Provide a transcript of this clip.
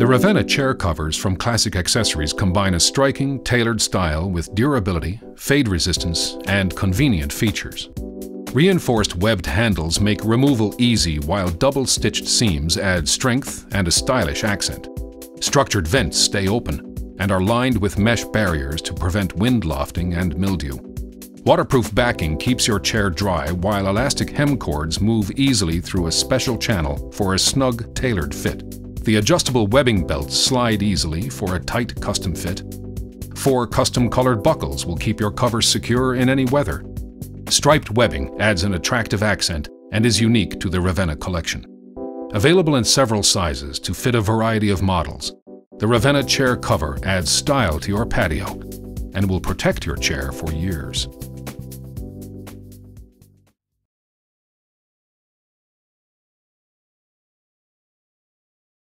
The Ravenna chair covers from Classic Accessories combine a striking, tailored style with durability, fade resistance, and convenient features. Reinforced webbed handles make removal easy, while double-stitched seams add strength and a stylish accent. Structured vents stay open and are lined with mesh barriers to prevent wind lofting and mildew. Waterproof backing keeps your chair dry, while elastic hem cords move easily through a special channel for a snug, tailored fit. The adjustable webbing belts slide easily for a tight custom fit. 4 custom-colored buckles will keep your covers secure in any weather. Striped webbing adds an attractive accent and is unique to the Ravenna collection. Available in several sizes to fit a variety of models, the Ravenna chair cover adds style to your patio and will protect your chair for years.